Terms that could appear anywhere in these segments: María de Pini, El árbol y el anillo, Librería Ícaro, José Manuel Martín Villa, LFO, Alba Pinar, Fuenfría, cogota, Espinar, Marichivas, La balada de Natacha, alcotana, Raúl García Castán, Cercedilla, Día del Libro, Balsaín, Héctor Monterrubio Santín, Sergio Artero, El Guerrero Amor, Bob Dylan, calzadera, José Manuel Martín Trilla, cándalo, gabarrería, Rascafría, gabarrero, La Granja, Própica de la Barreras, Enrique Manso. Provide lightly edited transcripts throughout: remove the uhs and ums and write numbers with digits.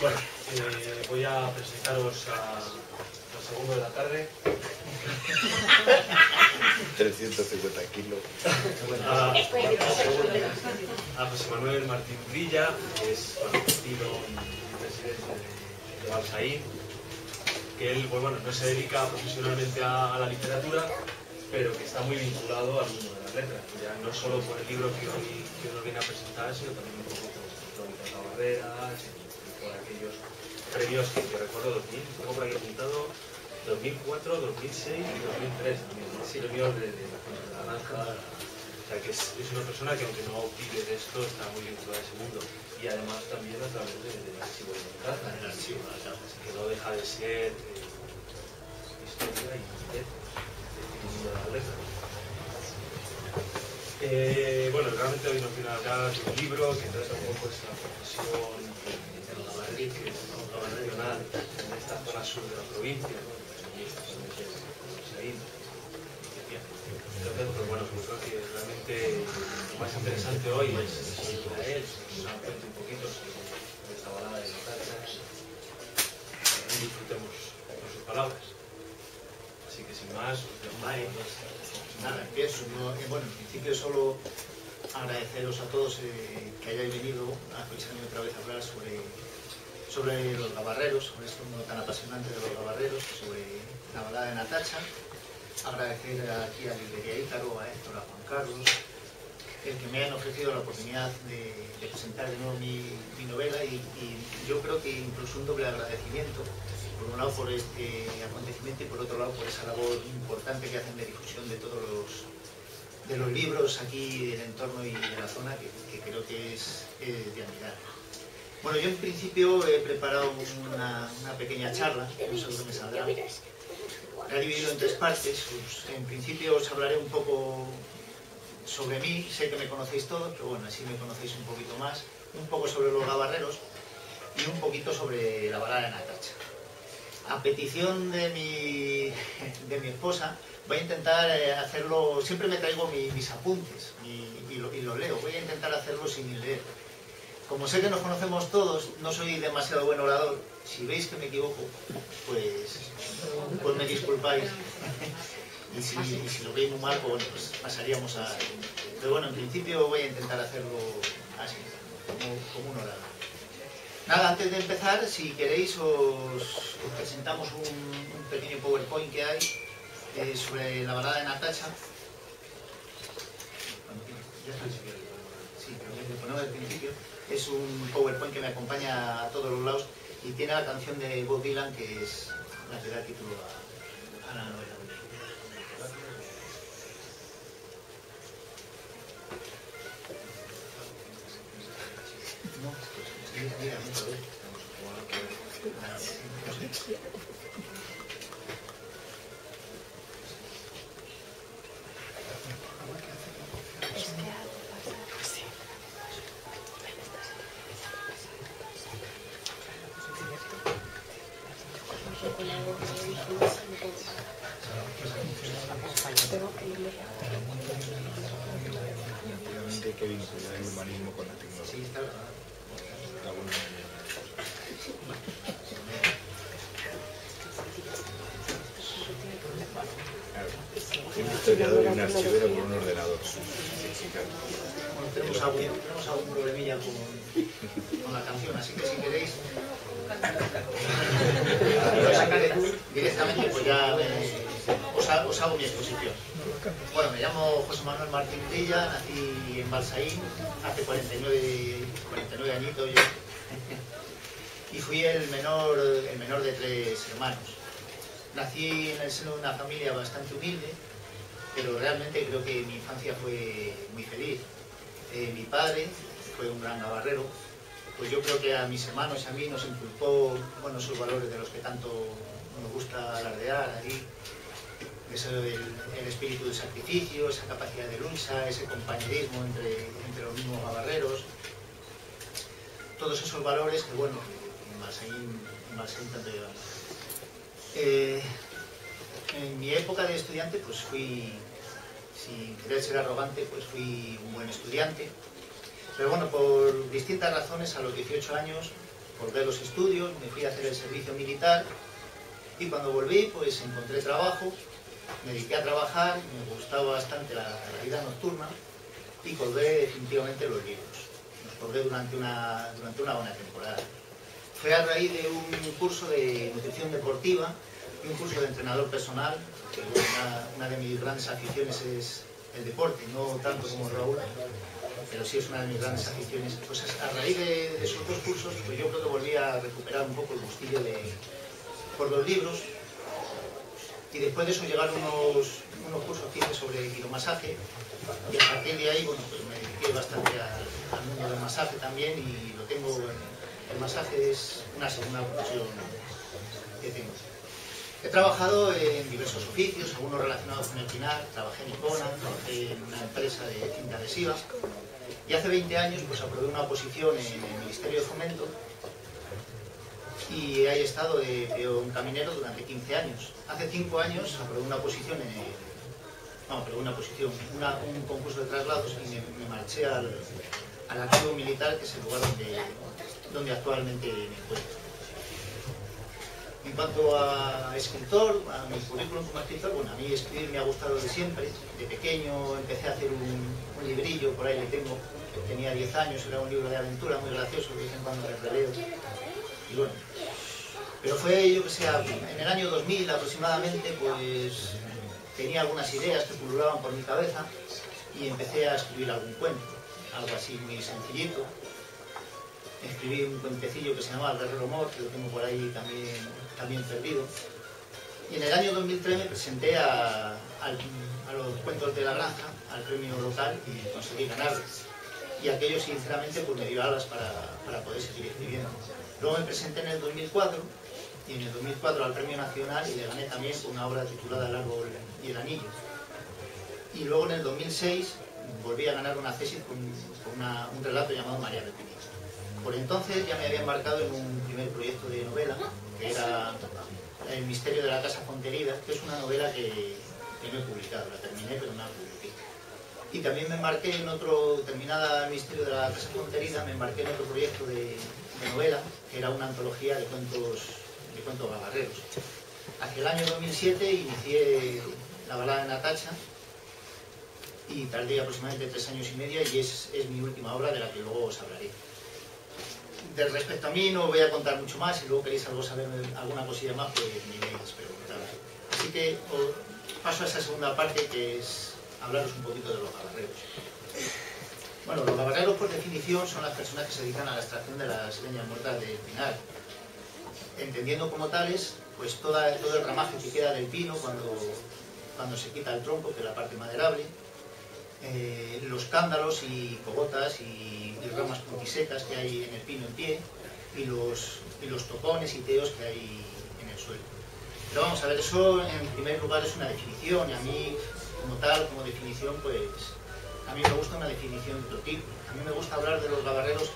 Bueno, voy a presentaros a los segundos de la tarde. 350 kilos. A José Manuel Martín Trilla, que es presidente de Balsaín, que él no se dedica profesionalmente a la literatura, pero que está muy vinculado al mundo de las letras, ya no solo por el libro que uno viene a presentar, sino también por Própica de la Barreras, por aquellos previos que yo recuerdo, 2000, tengo por aquí apuntado, 2004, 2006 y 2003 también, sí, premios de La Granja. O sea que es una persona que, aunque no vive de esto, está muy vinculada a ese mundo. Y además también a través del archivo de Natacha, que no deja de ser historia y de las letras. Bueno, realmente hoy nos viene a hablar de un libro que trata un poco esta profesión en la Madrid, que es una obra regional en esta zona sur de la provincia, entonces, pues bueno, yo creo que realmente lo más interesante hoy es ir a él, que nos cuente un poquito sobre esta balada de Natacha y disfrutemos con sus palabras. Así que sin más, nada, empiezo. Bueno, en principio solo agradeceros a todos que hayáis venido a escucharme otra vez hablar sobre los gabarreros, sobre este mundo tan apasionante de los gabarreros, sobre la balada de Natacha. Agradecer aquí a Librería Ícaro, a Héctor, a Juan Carlos, el que me han ofrecido la oportunidad de presentar de nuevo mi novela y yo creo que incluso un doble agradecimiento. Por un lado por este acontecimiento y por otro lado por esa labor importante que hacen de difusión de todos los libros aquí del entorno y de la zona, que creo que es de admirar. Bueno, yo en principio he preparado una pequeña charla, que no sé dónde me saldrá. La he dividido en tres partes. Pues, en principio os hablaré un poco sobre mí, sé que me conocéis todos, pero bueno, así me conocéis un poquito más. Un poco sobre los gabarreros y un poquito sobre la balada de Natacha. A petición de mi esposa, voy a intentar hacerlo, siempre me traigo mis apuntes y los leo, voy a intentar hacerlo sin leer. Como sé que nos conocemos todos, no soy demasiado buen orador, si veis que me equivoco, pues me disculpáis. Y si lo veis muy mal, pues pasaríamos a... Pero bueno, en principio voy a intentar hacerlo así, como un orador. Nada, antes de empezar, si queréis os presentamos un pequeño PowerPoint que hay sobre la balada de Natacha. Ya está. Sí, pero me ponemos al principio. Es un PowerPoint que me acompaña a todos los lados y tiene la canción de Bob Dylan, que es la que da título a la novela. Obviamente hay que vincular el humanismo con la tecnología. Un historiador y un archivero con un ordenador. Bueno, tenemos algún problemilla con la canción, así que si queréis lo sacaré directamente, pues ya os hago mi exposición. Bueno, me llamo José Manuel Martín Villa, nací en Balsaín hace 49 añitos yo, y fui el menor de tres hermanos. Nací en el seno de una familia bastante humilde, pero realmente creo que mi infancia fue muy feliz. Mi padre fue un gran gabarrero, pues yo creo que a mis hermanos y a mí nos inculcó esos valores de los que tanto nos gusta alardear ahí. Eso, el espíritu de sacrificio, esa capacidad de lucha, ese compañerismo entre los mismos gabarreros. Todos esos valores que, en Balsaín tanto llevamos. En mi época de estudiante, pues fui, sin querer ser arrogante, pues fui un buen estudiante. Pero bueno, por distintas razones, a los 18 años colgué los estudios, me fui a hacer el servicio militar y cuando volví pues encontré trabajo, me dediqué a trabajar, me gustaba bastante la vida nocturna y colgué definitivamente los libros. Los colgué durante una buena temporada. Fue a raíz de un curso de nutrición deportiva y un curso de entrenador personal, que una de mis grandes aficiones es el deporte, no tanto como Raúl, pero sí es una de mis grandes aficiones. Pues a raíz de esos dos cursos, pues yo creo que volví a recuperar un poco el gustillo por los libros. Y después de eso llegaron unos cursos que hice sobre quiromasaje, y a partir de ahí, bueno, pues me dediqué bastante al mundo del masaje también, y lo tengo el masaje es una segunda profesión que tengo. He trabajado en diversos oficios, algunos relacionados con el final, trabajé en Icona, trabajé en una empresa de tinta adhesiva y hace 20 años pues aprobé una oposición en el Ministerio de Fomento y ahí he estado de peón caminero durante 15 años. Hace 5 años aprobé una oposición, un concurso de traslados y me marché al activo militar, que es el lugar donde actualmente me encuentro. En cuanto a escritor, a mi currículum como escritor, bueno, a mí escribir me ha gustado de siempre. De pequeño empecé a hacer un librillo, por ahí le tengo, tenía 10 años, era un libro de aventura muy gracioso, de vez en cuando releo. Y bueno, pero fue, yo que sé, en el año 2000 aproximadamente, pues tenía algunas ideas que pululaban por mi cabeza y empecé a escribir algún cuento, algo así muy sencillito. Escribí un cuentecillo que se llamaba El Guerrero Amor, que lo tengo por ahí también perdido. Y en el año 2003 me presenté a los cuentos de La Granja, al premio local, y conseguí ganarles. Y aquello, sinceramente, pues me dio alas para poder seguir escribiendo. Luego me presenté en el 2004, y en el 2004 al premio nacional, y le gané también con una obra titulada El árbol y el anillo. Y luego en el 2006 volví a ganar una tesis con un relato llamado María de Pini. Por entonces ya me había embarcado en un primer proyecto de novela, que era El misterio de la casa conterida, que es una novela que no he publicado, la terminé pero no la publiqué. Y también me embarqué en otro, terminada El misterio de la casa conterida, me embarqué en otro proyecto de novela, que era una antología de cuentos gabarreros. Hacia el año 2007 inicié La balada de Natacha, y tardé aproximadamente 3 años y medio, y es mi última obra, de la que luego os hablaré. Respecto a mí no voy a contar mucho más, si luego queréis algo saber alguna cosilla más, pues ni me preguntáis. Así que os paso a esa segunda parte, que es hablaros un poquito de los gabarreros. Bueno, los gabarreros por definición son las personas que se dedican a la extracción de las leñas muertas del pinar. Entendiendo como tales, pues todo el ramaje que queda del pino cuando se quita el tronco, que es la parte maderable, los cándalos y cogotas y ramas puntisecas que hay en el pino en pie, y los tocones y teos que hay en el suelo. Pero vamos a ver, eso en primer lugar es una definición, y a mí como tal, como definición, pues a mí me gusta una definición de otro tipo. A mí me gusta hablar de los gabarreros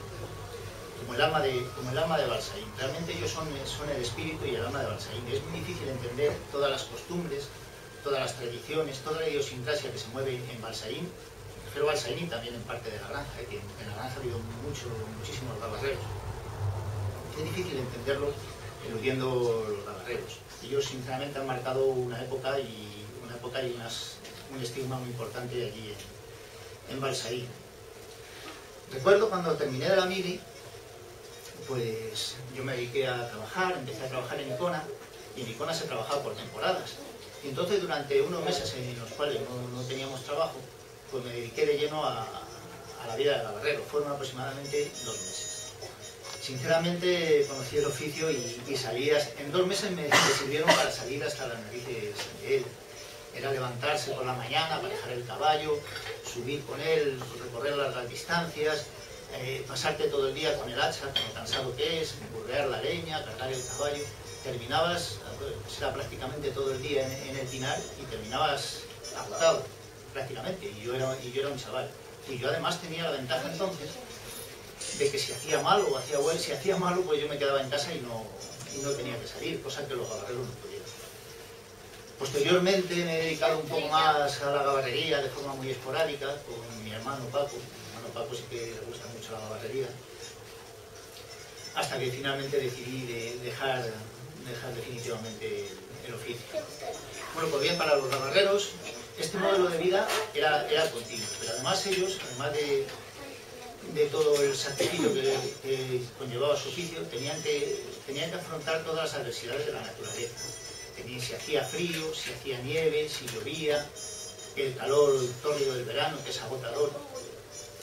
como el alma de Balsaín. Realmente ellos son el espíritu y el alma de Balsaín. Es muy difícil entender todas las costumbres, todas las tradiciones, toda la idiosincrasia que se mueve en Balsaín, pero Balsaín también en parte de La Granja, que en La Granja ha habido muchísimos gabarreros. Es difícil entenderlo eludiendo los gabarreros. Ellos sinceramente han marcado una época y un estigma muy importante allí en Balsaín. Recuerdo cuando terminé de la mili, pues yo me dediqué a trabajar, empecé a trabajar en Icona, y en Icona se trabajaba por temporadas. Y entonces durante unos meses en los cuales no teníamos trabajo, pues me dediqué de lleno a la vida del gabarrero. Fueron aproximadamente 2 meses. Sinceramente conocí el oficio y salí, en 2 meses me sirvieron para salir hasta las narices de él. Era levantarse por la mañana, manejar el caballo, subir con él, recorrer largas distancias, pasarte todo el día con el hacha, con lo cansado que es, burrear la leña, cargar el caballo. Terminabas, era prácticamente todo el día en el pinar, y terminabas agotado. Prácticamente, y yo era un chaval. Y yo además tenía la ventaja entonces de que si hacía malo o hacía bueno, si hacía malo, pues yo me quedaba en casa y no tenía que salir, cosa que los gabarreros no pudieron. Posteriormente me he dedicado un poco más a la gabarrería de forma muy esporádica con mi hermano Paco. Mi hermano Paco sí que le gusta mucho la gabarrería. hasta que finalmente decidí dejar definitivamente el oficio. Bueno, pues bien, para los navarreros este modelo de vida era continuo, pero además ellos, además de todo el sacrificio que conllevaba su oficio, tenían que afrontar todas las adversidades de la naturaleza. Si hacía frío, si hacía nieve, si llovía, el calor tórrido del verano, que es agotador,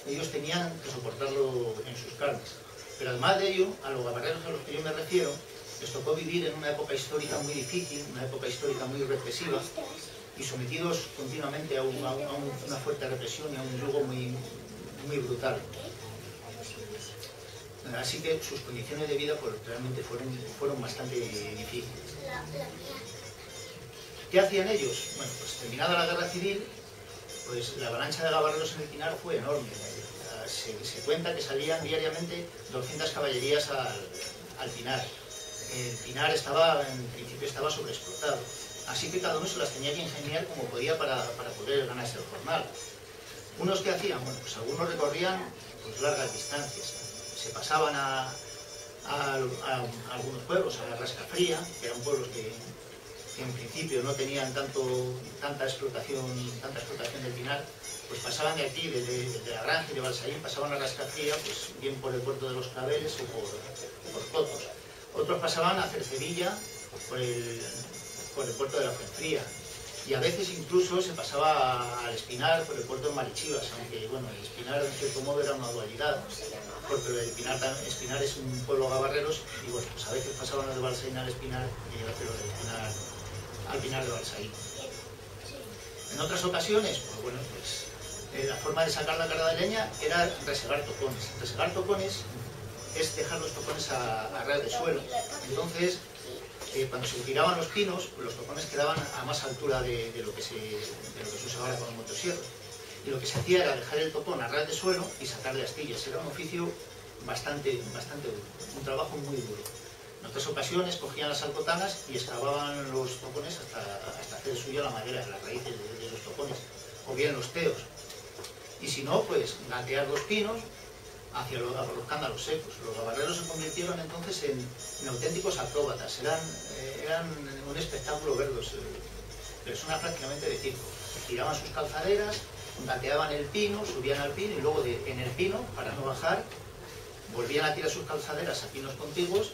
ellos tenían que soportarlo en sus carnes. Pero además de ello, a los navarreros a los que yo me refiero, les tocó vivir en una época histórica muy difícil, una época histórica muy represiva, y sometidos continuamente a una fuerte represión y a un yugo muy brutal. Así que sus condiciones de vida pues, realmente fueron bastante difíciles. ¿Qué hacían ellos? Bueno, pues terminada la guerra civil, pues la avalancha de navarreros en el Pinar fue enorme. Se cuenta que salían diariamente 200 caballerías al Pinar. El Pinar en principio estaba sobreexplotado, así que cada uno se las tenía que ingeniar como podía para poder ganarse el jornal. ¿Unos qué hacían? Bueno, pues algunos recorrían pues, largas distancias, se pasaban a algunos pueblos, a la Rascafría, que eran pueblos que en principio no tenían tanta explotación del Pinar, pues pasaban de aquí, desde La Granja y de Balsaín, pasaban a Rascafría, pues bien por el puerto de los Claveles o por Cotos. Otros pasaban a Cercedilla por el puerto de la Fuenfría, y a veces incluso se pasaba al Espinar por el puerto de Marichivas, aunque bueno, el Espinar en cierto modo era una dualidad, porque el Espinar es un pueblo gabarreros, y bueno, pues a veces pasaban los de Balsaín al Espinar y a veces los del Espinar al Pinar de Balsaín. En otras ocasiones, pues bueno, pues la forma de sacar la carga de leña era resegar tocones. Resegar tocones es dejar los tocones a ras de suelo. Entonces, cuando se tiraban los pinos, pues los tocones quedaban a más altura de lo que se usaba ahora con el motosierra. Y lo que se hacía era dejar el topón a ras de suelo y sacarle astillas. Era un oficio bastante duro, un trabajo muy duro. En otras ocasiones cogían las alcotanas y excavaban los tocones hasta hacer suya la madera, las raíces de los tocones, o bien los teos. Y si no, pues gatear los pinos hacia los cándalos secos. Los gabarreros se convirtieron entonces en auténticos acróbatas, eran un espectáculo verlos, personas prácticamente de circo. Tiraban sus calzaderas, gateaban el pino, subían al pino y luego en el pino, para no bajar, volvían a tirar sus calzaderas a pinos contiguos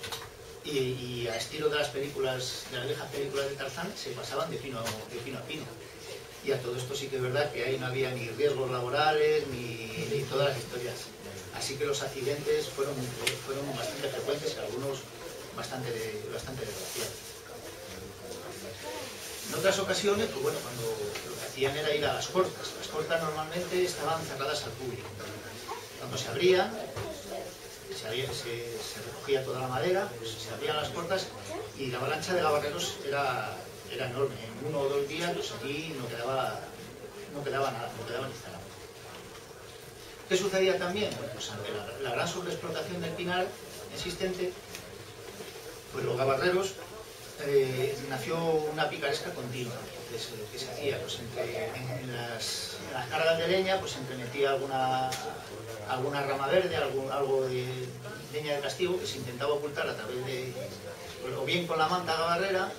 y a estilo de las películas, de las viejas películas de Tarzán, se pasaban de pino a pino. Y a todo esto sí que es verdad que ahí no había ni riesgos laborales ni todas las historias. Así que los accidentes fueron bastante frecuentes y algunos bastante desgraciados. En otras ocasiones, pues bueno, cuando lo que hacían era ir a las cortas. Las cortas normalmente estaban cerradas al público. Cuando se abrían, se recogía toda la madera, pues se abrían las cortas y la avalancha de gabarreros era enorme. En uno o dos días, pues aquí no quedaba nada, no quedaba ni nada. ¿Qué sucedía también? Bueno, pues ante la gran sobreexplotación del pinar existente, pues los gabarreros nació una picaresca continua. Entonces, lo que se hacía, pues en las cargas de leña, pues metía alguna rama verde, algo de leña de castigo que se intentaba ocultar a través de, o bien con la manta gabarrera,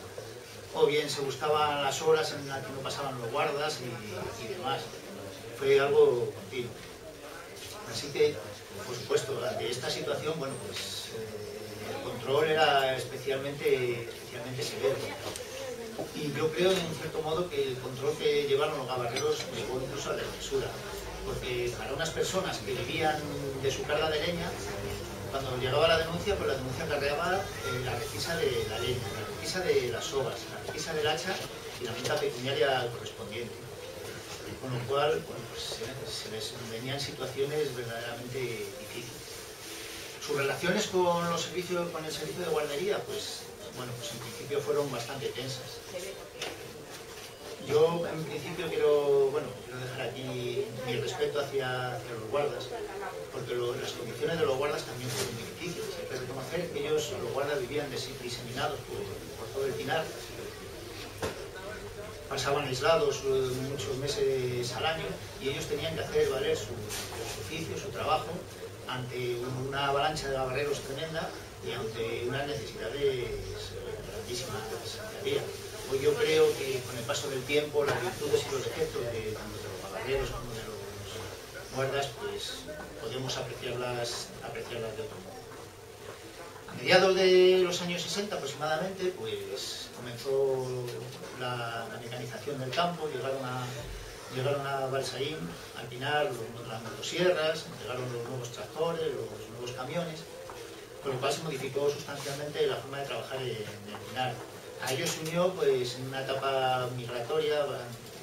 o bien se buscaban las horas en las que no pasaban los guardas y demás. Fue algo continuo. Así que, por supuesto, ante esta situación, bueno, pues el control era especialmente severo. Y yo creo, en cierto modo, que el control que llevaron los gabarreros llegó incluso a la censura. Porque para unas personas que vivían de su carga de leña, cuando llegaba la denuncia, pues la denuncia acarreaba la requisa de la leña, la requisa de las sogas, la requisa del hacha y la multa pecuniaria correspondiente. Con lo cual, bueno, pues, se les venían situaciones verdaderamente difíciles. Sus relaciones con el servicio de guardería, pues, bueno, pues en principio fueron bastante tensas. Yo, en principio, quiero dejar aquí mi respeto hacia los guardas, porque las condiciones de los guardas también fueron muy difíciles. Hay que reconocer que ellos, los guardas, vivían diseminados por todo el Pinar. Pasaban aislados muchos meses al año y ellos tenían que hacer valer su oficio, su trabajo, ante una avalancha de gabarreros tremenda y ante unas necesidades grandísimas que se había. Pues yo creo que con el paso del tiempo, las virtudes y los defectos de tanto de los caballeros como de los guardas, pues podemos apreciarlas de otro modo. A mediados de los años 60 aproximadamente, pues comenzó la mecanización del campo, llegaron a Balsaín, al Pinar, las motosierras, llegaron los nuevos tractores, los nuevos camiones, con lo cual se modificó sustancialmente la forma de trabajar en el Pinar. A ello se unió pues, una etapa migratoria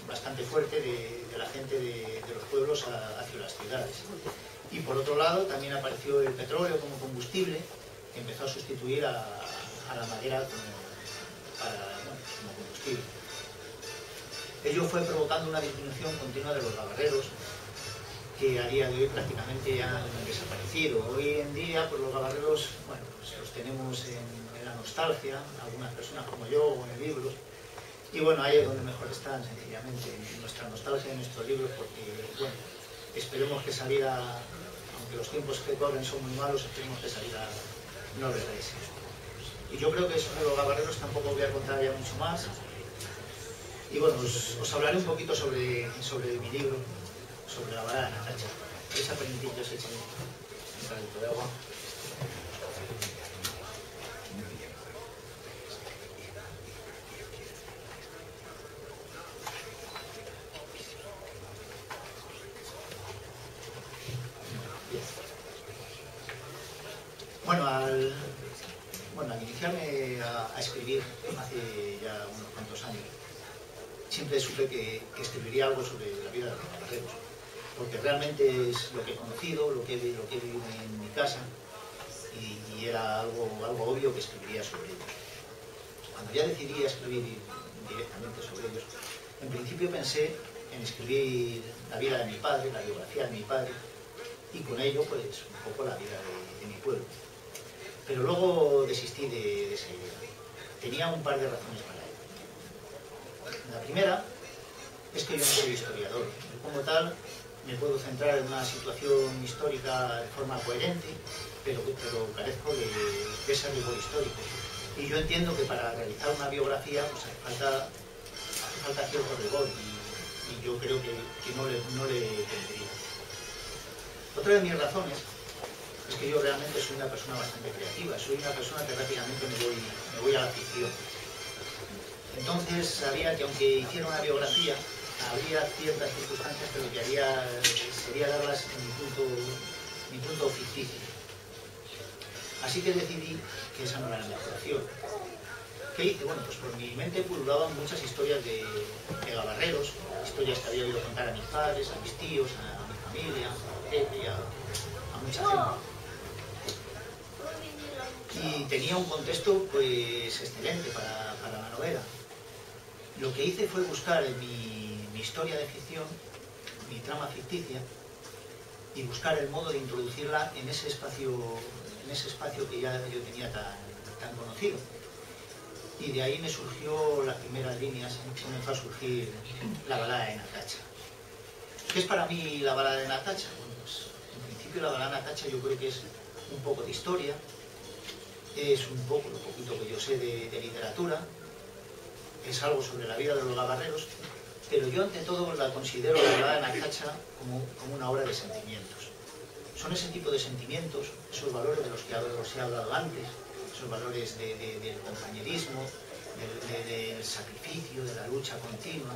bastante fuerte de la gente de los pueblos hacia las ciudades. Y por otro lado también apareció el petróleo como combustible, que empezó a sustituir a la madera como combustible. Ello fue provocando una disminución continua de los gabarreros, que a día de hoy prácticamente han desaparecido. Hoy en día pues, los gabarreros, bueno, pues, los tenemos en la nostalgia, algunas personas como yo, o en libros, y bueno, ahí es donde mejor están, sencillamente, en nuestra nostalgia, en nuestros libros, porque, bueno, esperemos que salida, aunque los tiempos que corren son muy malos, esperemos que salida no regrese. Y yo creo que sobre los gabarreros tampoco voy a contar ya mucho más. Y bueno, os hablaré un poquito sobre mi libro, sobre la balada de Natacha. Esa penitente os echa un ratito de agua. Bueno, al iniciarme a escribir hace ya unos cuantos años, siempre supe que escribiría algo sobre la vida de los gabarreros, porque realmente es lo que he conocido, lo que he vivido en mi casa, y era algo obvio que escribiría sobre ellos. Cuando ya decidí escribir directamente sobre ellos, en principio pensé en escribir la vida de mi padre, la biografía de mi padre, y con ello pues un poco la vida de mi pueblo. Pero luego desistí de esa idea. Tenía un par de razones para ello. La primera es que yo no soy historiador. Como tal, me puedo centrar en una situación histórica de forma coherente, pero carezco de ese rigor histórico. Y yo entiendo que para realizar una biografía pues, hace falta cierto rigor, y yo creo que no le tendría. Otra de mis razones es que yo realmente soy una persona bastante creativa, soy una persona que rápidamente me voy a la ficción. Entonces sabía que aunque hiciera una biografía, habría ciertas circunstancias que lo que haría sería darlas en mi punto ficticio. Así que decidí que esa no era la mejor opción. ¿Qué hice? Bueno, pues por mi mente pululaban muchas historias de gabarreros, historias que había oído contar a mis padres, a mis tíos, a mi familia, a Pepe, a mucha gente. Y tenía un contexto pues excelente para la novela. Lo que hice fue buscar en mi historia de ficción, mi trama ficticia, y buscar el modo de introducirla en ese espacio que ya yo tenía tan conocido. Y de ahí me surgió las primeras líneas, comenzó a surgir la balada de Natacha. ¿Qué es para mí la balada de Natacha? Bueno, pues, en principio la balada de Natacha yo creo que es un poco de historia, es un poco lo poquito que yo sé de literatura, es algo sobre la vida de los gabarreros, pero yo ante todo la considero la balada de Natacha como una obra de sentimientos. Son ese tipo de sentimientos, esos valores de los que os he hablado antes, esos valores del compañerismo, del sacrificio, de la lucha continua,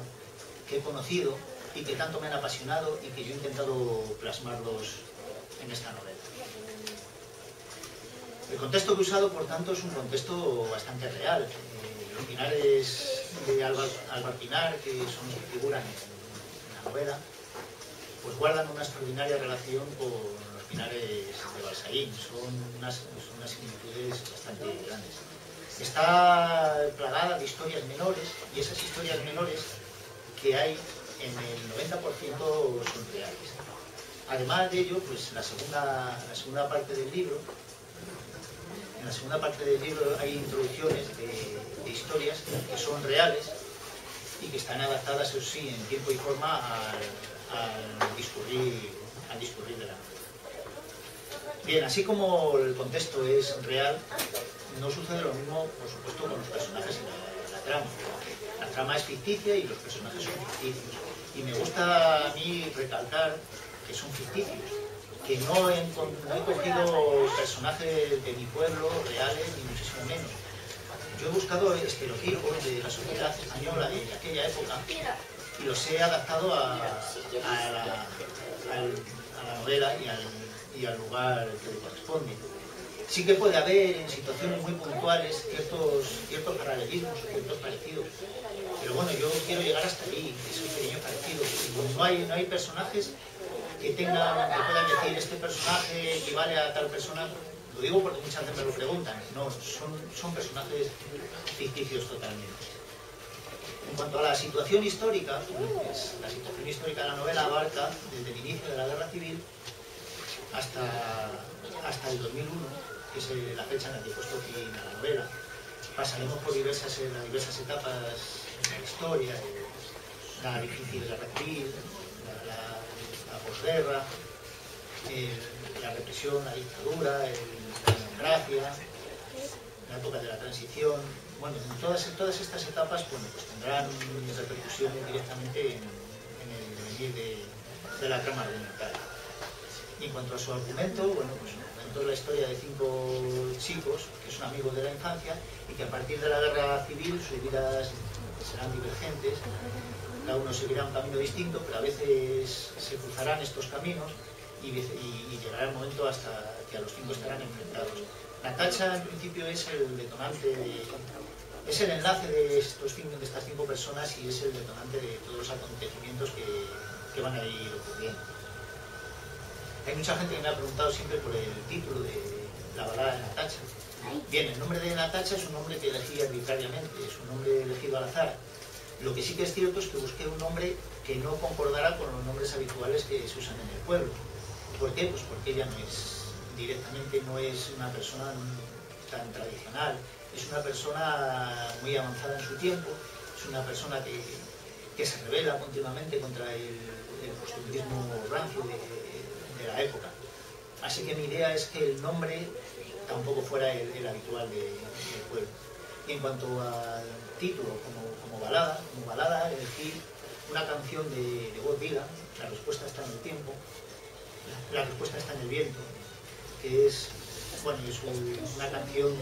que he conocido y que tanto me han apasionado y que yo he intentado plasmarlos en esta novela. El contexto que he usado, por tanto, es un contexto bastante real. Los pinares de Alba Pinar, que son los que figuran en la novela, pues guardan una extraordinaria relación con los pinares de Balsaín. Son unas similitudes bastante grandes. Está plagada de historias menores, y esas historias menores que hay en el 90% son reales. Además de ello, pues la segunda parte del libro, en la segunda parte del libro hay introducciones de historias que son reales y que están adaptadas, eso sí, en tiempo y forma al discurrir de la novela. Bien, así como el contexto es real, no sucede lo mismo, por supuesto, con los personajes y la trama. La trama es ficticia y los personajes son ficticios. Y me gusta a mí recalcar que son ficticios, que no he cogido personajes de mi pueblo, reales, ni muchísimo menos. Yo he buscado estereotipos de la sociedad española de aquella época y los he adaptado a la novela y al lugar que le corresponde. Sí que puede haber en situaciones muy puntuales ciertos paralelismos, ciertos parecidos, pero bueno, yo quiero llegar hasta ahí, esos pequeños parecidos. No hay personajes que puedan decir este personaje equivale a tal persona. Lo digo porque muchas veces me lo preguntan. No, son personajes ficticios totalmente. En cuanto a la situación histórica, pues, la situación histórica de la novela abarca desde el inicio de la Guerra Civil hasta el 2001, que es la fecha en la que he puesto fin a la novela. Pasaremos por diversas etapas de la historia, la difícil de la Guerra Civil, la posguerra, la represión, la dictadura, la democracia, la época de la transición. Bueno, todas estas etapas, bueno, pues tendrán repercusión directamente en el devenir de la trama argumental. Y en cuanto a su argumento, bueno, pues cuento la historia de 5 chicos que son amigos de la infancia y que a partir de la Guerra Civil sus vidas serán divergentes. Cada uno seguirá un camino distinto, pero a veces se cruzarán estos caminos y llegará el momento hasta que a los 5 estarán enfrentados. Natacha, en principio, es el detonante, es el enlace de estas 5 personas y es el detonante de todos los acontecimientos que van a ir ocurriendo. Hay mucha gente que me ha preguntado siempre por el título de La balada de Natacha. Bien, el nombre de Natacha es un nombre que elegí arbitrariamente, es un nombre elegido al azar. Lo que sí que es cierto es que busqué un nombre que no concordara con los nombres habituales que se usan en el pueblo. ¿Por qué? Pues porque ella no es una persona tan tradicional, es una persona muy avanzada en su tiempo, es una persona que se rebela continuamente contra el costumbrismo rancio de la época. Así que mi idea es que el nombre tampoco fuera el habitual del pueblo. Y en cuanto al título, como balada, es decir, una canción de Bob Dylan, La respuesta está en el tiempo, la respuesta está en el viento, que es, bueno, es una canción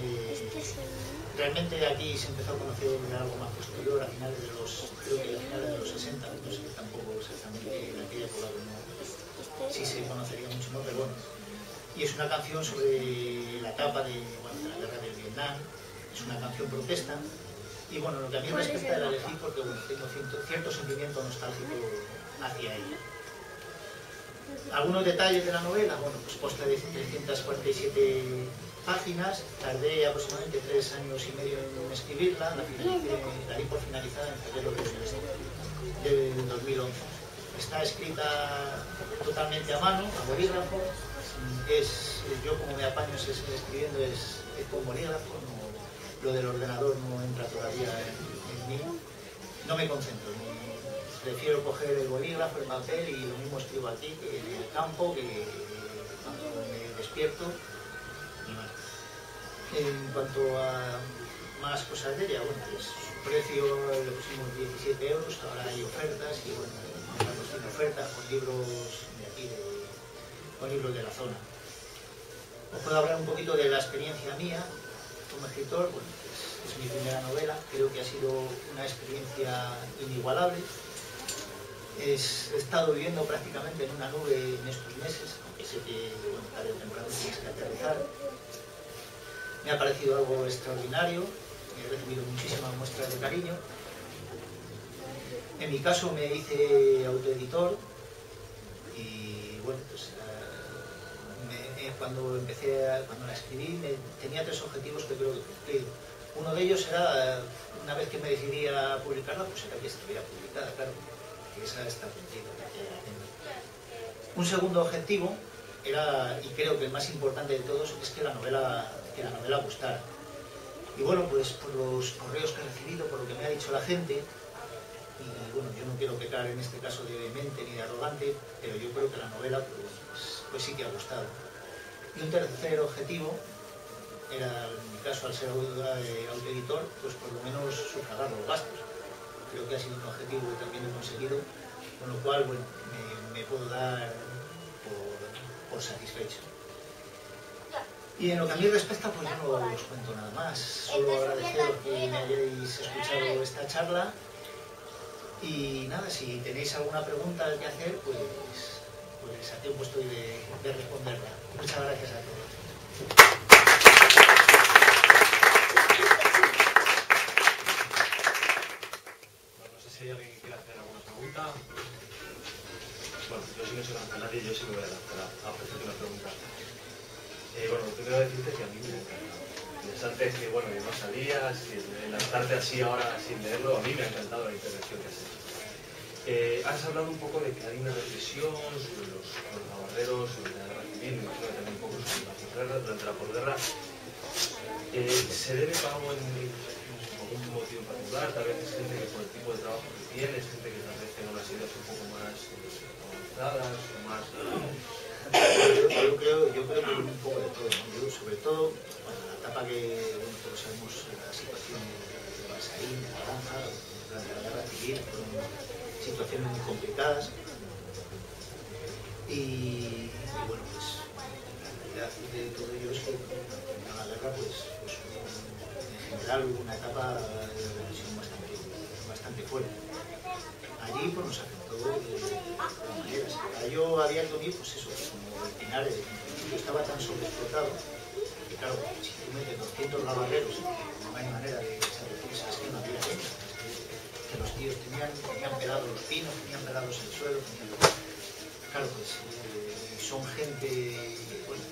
realmente aquí se empezó a conocer algo más posterior, a finales de los, creo que a finales de los 60, no sé tampoco exactamente en aquella época, no, sí se conocería mucho, ¿no? Pero bueno, y es una canción sobre la etapa de la guerra del Vietnam, es una canción protesta, y bueno, lo que a mí respecta la elegí porque bueno, tengo cierto sentimiento nostálgico hacia ella. Algunos detalles de la novela, bueno, pues consta de 347 páginas, tardé aproximadamente 3 años y medio en escribirla, la di por finalizada en febrero del 2011. Está escrita totalmente a mano, a bolígrafo, yo como me apaño escribiendo es con bolígrafo, no, lo del ordenador no entra todavía en mí, no me concentro. Prefiero coger el bolígrafo, el papel y lo mismo escribo aquí que en el campo, que cuando me despierto. Y bueno, en cuanto a más cosas de ella, bueno, pues su precio le pusimos 17 €, ahora hay ofertas y bueno, estamos haciendo ofertas con libros de aquí, con libros de la zona. Os puedo hablar un poquito de la experiencia mía como escritor. Bueno, es mi primera novela, creo que ha sido una experiencia inigualable. He estado viviendo prácticamente en una nube en estos meses, aunque sé que bueno, tarde o temprano tienes que aterrizar. Me ha parecido algo extraordinario, he recibido muchísimas muestras de cariño. En mi caso me hice autoeditor y bueno, pues cuando la escribí tenía 3 objetivos que creo que cumplí. Uno de ellos era, una vez que me decidí a publicarla, pues era que estuviera publicada, claro. Esa está cumplida. Un segundo objetivo era, y creo que el más importante de todos, es que la novela gustara. Y bueno, pues por los correos que he recibido, por lo que me ha dicho la gente, y bueno, yo no quiero pecar en este caso de vehemente ni de arrogante, pero yo creo que la novela pues sí que ha gustado. Y un tercer objetivo era, en mi caso, al ser autoeditor, pues por lo menos sufragar los gastos. Creo que ha sido un objetivo que también he conseguido, con lo cual bueno, me puedo dar por satisfecho. Y en lo que a mí respecta, pues yo no os cuento nada más. Solo agradeceros que me hayáis escuchado esta charla. Y nada, si tenéis alguna pregunta que hacer, pues a tiempo estoy de responderla. Muchas gracias a todos. ¿Hay alguien que quiera hacer alguna pregunta? Bueno, yo sí no soy tan nadie, yo sí me voy a lanzar a ofrecerte una pregunta. Bueno, primero decirte que a mí me encanta. Interesante es que, bueno, yo no sabía, lanzarte así ahora sin leerlo, a mí me ha encantado la intervención que has hecho. Has hablado un poco de que hay una reflexión sobre los navarreros, sobre la guerra civil, me imagino que también un poco sobre la posguerra, durante la posguerra. ¿Se debe para un motivo particular? Tal vez es gente que por el tipo de trabajo que tiene, es gente que tal vez tenga unas ideas un poco más avanzadas o más... Yo creo que un poco de todo. Yo, sobre todo, bueno, la etapa que bueno, todos sabemos la situación de Balsaín, de La Granja, durante la guerra civil, fueron situaciones muy complicadas. Y bueno, pues la realidad de todo ello es que en la guerra, pues en general hubo una etapa de revolución bastante fuerte. Allí pues, nos afectó de maneras. Para yo había que unir, pues eso, como el Pinar, yo estaba tan sobreexplotado que claro, si tú metes 200 navarreros, no hay manera de establecerse, es que no había gente. Que los tíos tenían pelados los pinos, tenían pelados el suelo. Claro, pues son gente que bueno,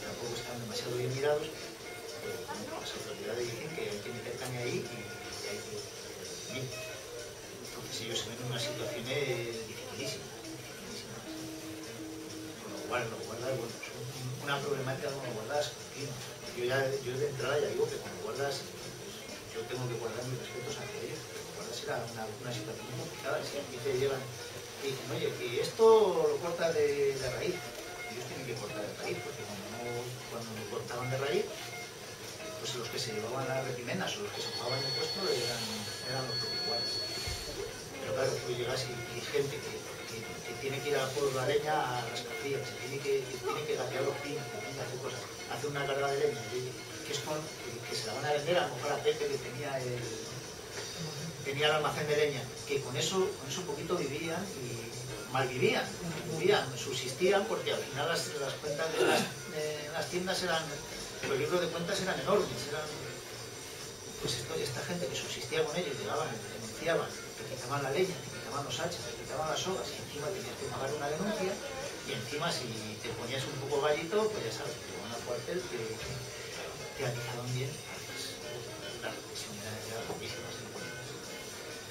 tampoco están demasiado bien mirados. Las autoridades dicen que hay que meter caña ahí y hay que... Entonces ellos se ven en unas situaciones dificilísimas. Con lo cual, los guardas, bueno, es una problemática con los guardas continua. Yo de entrada ya digo que con los guardas, pues, yo tengo que guardar mis respetos hacia ellos, porque los guardas era una situación complicada. Si aquí te llevan y dicen, oye, que esto lo cortas de raíz. Ellos tienen que cortar de raíz, porque cuando lo cortaban de raíz, pues los que se llevaban las reprimendas o los que se jugaban el puesto eran los propios guardas. Pero claro, tú llegas y gente que tiene que ir a por la leña a las capillas, que tiene que gatear los pinos, que tiene que hacer cosas, hace una carga de leña, que se la van a vender a lo mejor a Pepe, que tenía el almacén de leña, que con eso poquito vivían y malvivían, subsistían, porque al final las cuentas de las tiendas eran... Los libros de cuentas eran enormes, pues esta gente que subsistía con ellos, llegaban, denunciaban, te quitaban la leña, te quitaban los hachas, te quitaban las sogas y encima tenías que pagar una denuncia y encima si te ponías un poco gallito, pues ya sabes, te van al cuartel, te atizaban bien, pues las oportunidades eran muchísimas.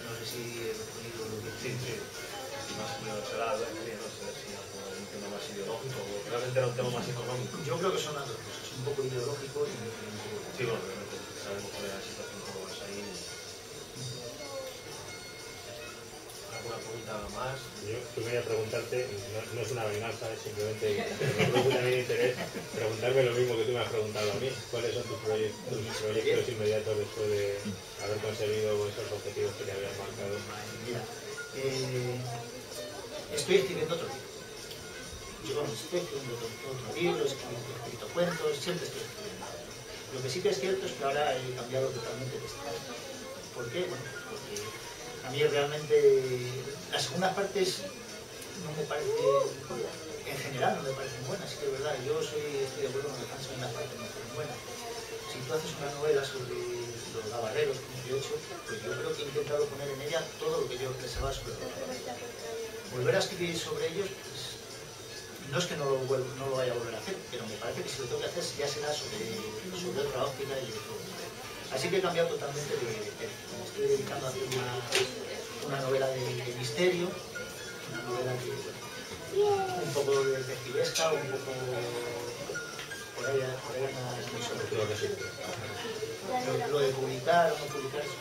No sé si he respondido lo que... Sí. Más o menos será, no sé si un tema más ideológico o realmente era un tema más económico. Yo creo que son las dos cosas. Un poco ideológico y un poco... Sí, bueno, realmente sabemos cuál era la situación como vas ahí. ¿Alguna pregunta más? Yo quería preguntarte, no es una venganza, es simplemente un interés preguntarme lo mismo que tú me has preguntado a mí. ¿Cuáles son tus proyectos inmediatos después de haber conseguido esos objetivos que te habías marcado? Mira, estoy escribiendo otro libro. Yo estoy escribiendo otro libro, he escrito cuentos, siempre estoy escribiendo. Lo que sí que es cierto es que ahora he cambiado totalmente de estado. ¿Por qué? Bueno, porque a mí realmente las segundas partes no me parecen, en general no me parecen buenas, es que es verdad, estoy de acuerdo con que las segundas partes no fueron buenas. Si tú haces una novela sobre los navarreros, como yo he hecho, pues yo creo que he intentado poner en ella todo lo que yo pensaba sobre los navarreros. Volver a escribir sobre ellos, pues, no es que no lo vaya a volver a hacer, pero me parece que si lo tengo que hacer ya será sobre otra óptica y otro nivel. Así que he cambiado totalmente me estoy dedicando a hacer una novela de misterio, una novela un poco detectivesca, un poco... Por ahí no, lo de publicar o no publicar es...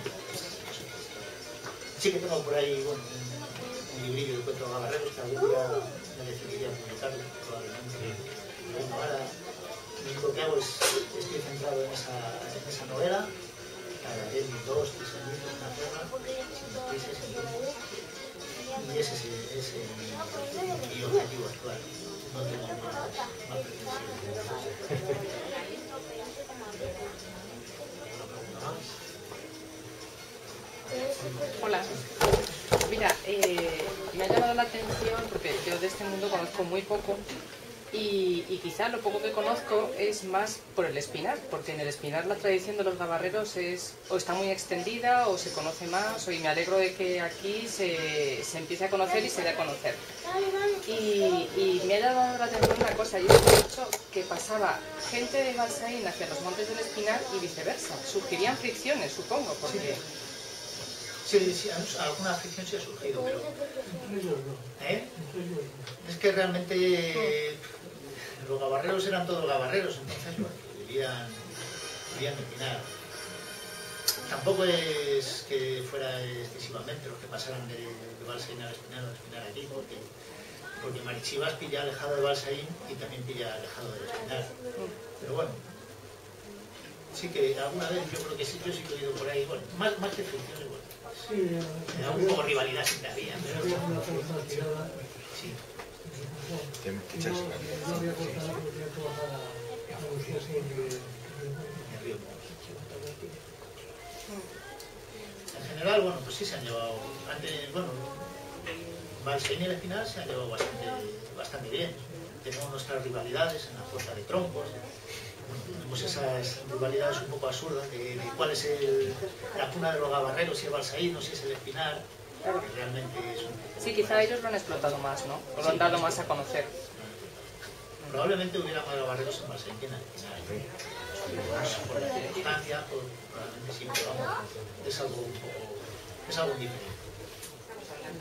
Sí que tengo por ahí, bueno, un librillo de cuentos navarreros que algún día me decidiría publicarlo, probablemente. Bueno, ahora lo que hago es, estoy centrado en esa novela, cada 10 minutos, 3 minutos, una forma, meses, y ese es mi objetivo actual. No tengo más pretensiones. Hola. Mira, me ha llamado la atención porque yo de este mundo conozco muy poco y quizá lo poco que conozco es más por el espinar, porque en el espinar la tradición de los navarreros es o está muy extendida o se conoce más, y me alegro de que aquí se empiece a conocer y se dé a conocer. Y me ha llamado la atención una cosa, y es que, de hecho, que pasaba gente de Balsaín hacia los montes del espinar y viceversa. Surgirían fricciones, supongo, porque... Sí. Sí, alguna fricción sí ha surgido, pero... ¿Eh? Es que realmente los gabarreros eran todos gabarreros, entonces, bueno, vivían de Pinar. Tampoco es que fuera excesivamente los que pasaran de Balsaín a Espinar o de Espinar aquí, porque Marichivas pilla alejado de Balsaín y también pilla alejado de Espinar. Pero bueno, sí que alguna vez yo creo que sí, yo he ido por ahí, bueno, más que fricciones, bueno. Sí, un poco rivalidad siempre había, pero... Sí. En general, bueno, pues sí se han llevado... Antes, bueno, Balsaín y el Espinar se han llevado bastante bien. Tenemos nuestras rivalidades en la fuerza de trompos. Tenemos esas rivalidades un poco absurdas de cuál es la cuna de los gabarreros, si es Balsaín o si es el Espinar, que realmente es un... Sí, quizá ellos lo han explotado más, ¿no? O lo han dado más a conocer. Probablemente hubiera más gabarreros en Balsaín que en el Espinar. Por la circunstancia, probablemente sí, pero vamos, es algo un poco... es algo diferente.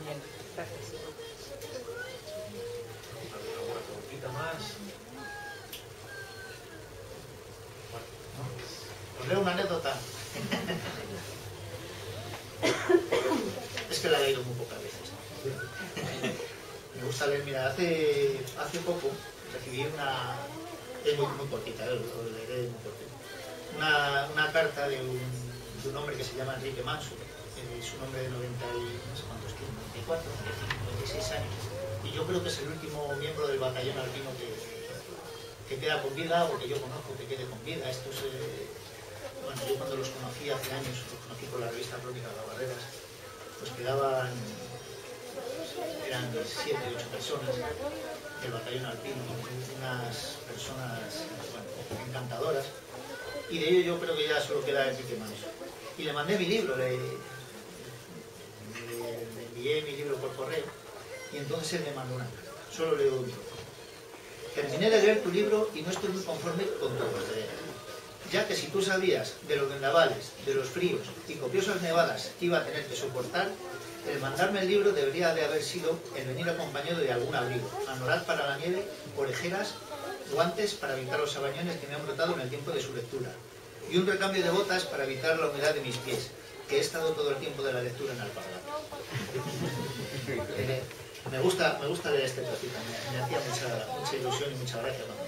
Bien, gracias. ¿Alguna preguntita más? Os leo una anécdota. Es que la he leído muy pocas veces. Me gusta leer. Mira, hace poco recibí una... Es muy cortita, os leeré muy cortita. Una carta de un hombre que se llama Enrique Manso. Es un hombre de 94, 96 años. Y yo creo que es el último miembro del batallón alpino que queda con vida, o que yo conozco que quede con vida. Estos, bueno, yo cuando los conocí hace años, los conocí por la revista Própica de la Barreras, pues quedaban, eran 7 u 8 personas del batallón alpino, unas personas, bueno, encantadoras, y de ello yo creo que ya solo queda Enrique Manso. Y le mandé mi libro, le envié mi libro por correo, y entonces él me mandó una carta. Solo leo un libro. Terminé de leer tu libro y no estoy muy conforme con todo lo de él. Ya que si tú sabías de los vendavales, de los fríos y copiosas nevadas que iba a tener que soportar, el mandarme el libro debería de haber sido el venir acompañado de algún abrigo, anorak para la nieve, orejeras, guantes para evitar los sabañones que me han brotado en el tiempo de su lectura, y un recambio de botas para evitar la humedad de mis pies, que he estado todo el tiempo de la lectura en alpargatas. Me gusta leer este trocito, me hacía mucha ilusión y mucha gracia cuando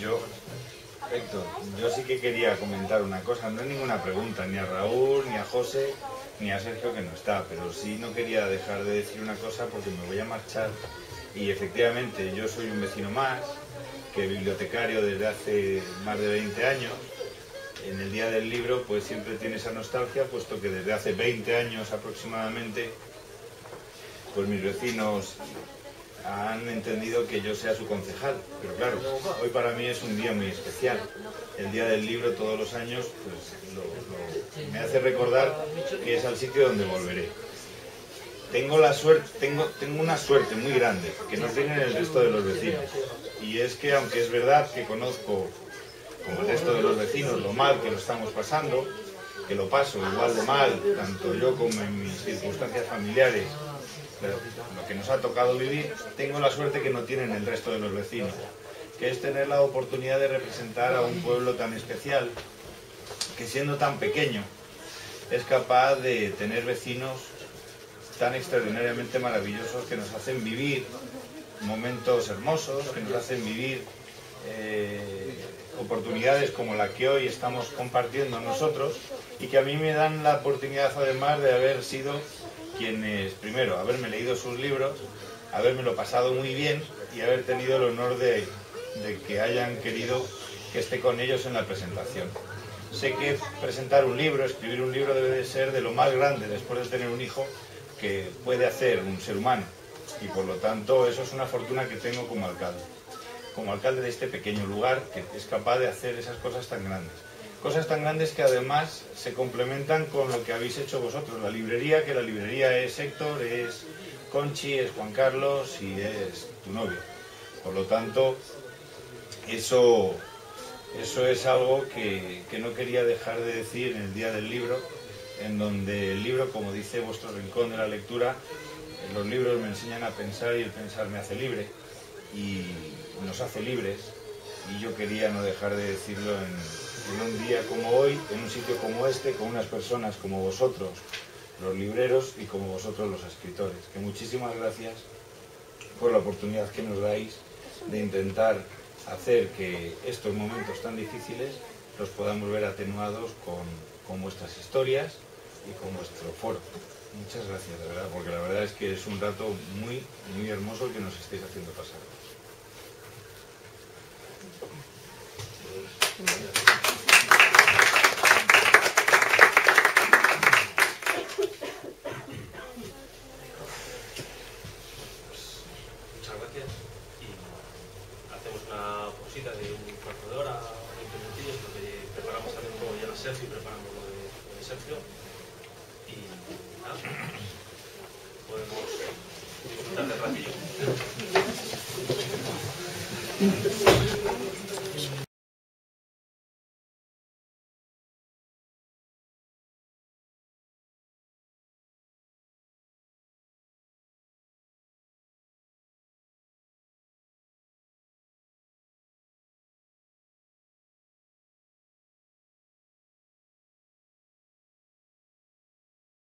yo, Héctor, yo sí que quería comentar una cosa, no es ninguna pregunta, ni a Raúl, ni a José, ni a Sergio, que no está, pero sí no quería dejar de decir una cosa porque me voy a marchar y efectivamente yo soy un vecino más, que bibliotecario desde hace más de 20 años, en el día del libro pues siempre tiene esa nostalgia, puesto que desde hace 20 años aproximadamente pues mis vecinos han entendido que yo sea su concejal, pero claro, hoy para mí es un día muy especial, el día del libro todos los años pues me hace recordar que es al sitio donde volveré. Tengo la suerte, tengo una suerte muy grande que no tienen el resto de los vecinos, y es que aunque es verdad que conozco como el resto de los vecinos, lo mal que lo estamos pasando, que lo paso igual de mal, tanto yo como en mis circunstancias familiares, pero lo que nos ha tocado vivir, tengo la suerte que no tienen el resto de los vecinos, que es tener la oportunidad de representar a un pueblo tan especial, que siendo tan pequeño, es capaz de tener vecinos tan extraordinariamente maravillosos que nos hacen vivir momentos hermosos que nos hacen vivir oportunidades como la que hoy estamos compartiendo nosotros, y que a mí me dan la oportunidad además de haber sido quienes, primero, haberme leído sus libros, habérmelo pasado muy bien y haber tenido el honor de que hayan querido que esté con ellos en la presentación. Sé que presentar un libro, escribir un libro, debe de ser de lo más grande después de tener un hijo que puede hacer un ser humano, y por lo tanto eso es una fortuna que tengo como alcalde de este pequeño lugar que es capaz de hacer esas cosas tan grandes que además se complementan con lo que habéis hecho vosotros, la librería, que la librería es Héctor, es Conchi, es Juan Carlos y es tu novio. Por lo tanto, eso es algo que no quería dejar de decir en el día del libro, en donde el libro, como dice vuestro rincón de la lectura, los libros me enseñan a pensar y el pensar me hace libre y nos hace libres, y yo quería no dejar de decirlo en un día como hoy, en un sitio como este, con unas personas como vosotros, los libreros, y como vosotros los escritores, que muchísimas gracias por la oportunidad que nos dais de intentar hacer que estos momentos tan difíciles los podamos ver atenuados con vuestras historias y con vuestro foro. Muchas gracias, de verdad, porque la verdad es que es un rato muy, muy hermoso el que nos estáis haciendo pasar. Muchas gracias. Y hacemos una cosita de un cuarto de hora, 20 minutillos, porque preparamos también un poco ya la selfie y preparamos lo de Sergio. Y nada, podemos disfrutar del ratillo.